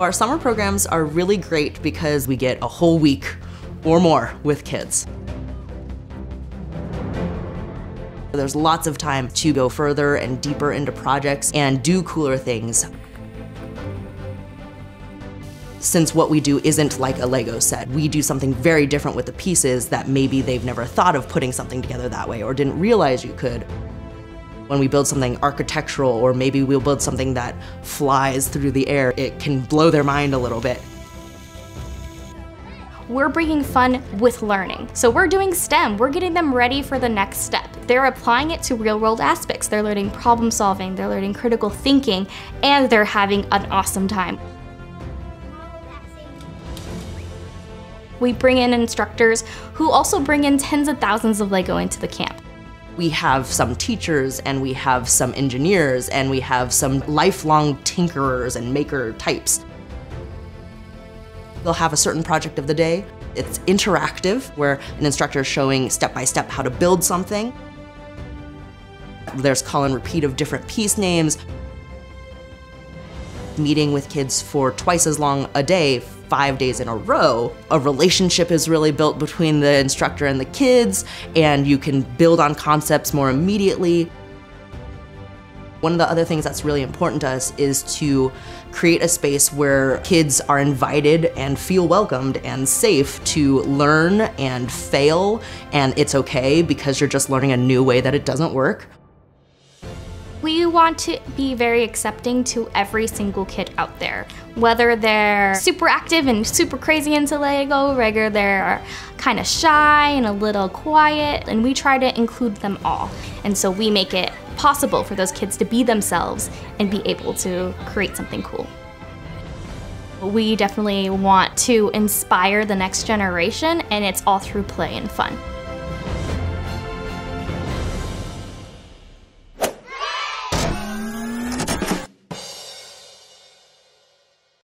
Our summer programs are really great because we get a whole week or more with kids. There's lots of time to go further and deeper into projects and do cooler things. Since what we do isn't like a Lego set, we do something very different with the pieces that maybe they've never thought of putting something together that way or didn't realize you could. When we build something architectural, or maybe we'll build something that flies through the air, it can blow their mind a little bit. We're bringing fun with learning. So we're doing STEM. We're getting them ready for the next step. They're applying it to real-world aspects. They're learning problem solving, they're learning critical thinking, and they're having an awesome time. We bring in instructors who also bring in tens of thousands of Lego into the camp. We have some teachers, and we have some engineers, and we have some lifelong tinkerers and maker types. They'll have a certain project of the day. It's interactive, where an instructor is showing step-by-step how to build something. There's call and repeat of different piece names. Meeting with kids for twice as long a day, 5 days in a row, a relationship is really built between the instructor and the kids, and you can build on concepts more immediately. One of the other things that's really important to us is to create a space where kids are invited and feel welcomed and safe to learn and fail, and it's okay because you're just learning a new way that it doesn't work. We want to be very accepting to every single kid out there, whether they're super active and super crazy into Lego, whether they're kind of shy and a little quiet, and we try to include them all. And so we make it possible for those kids to be themselves and be able to create something cool. We definitely want to inspire the next generation, and it's all through play and fun.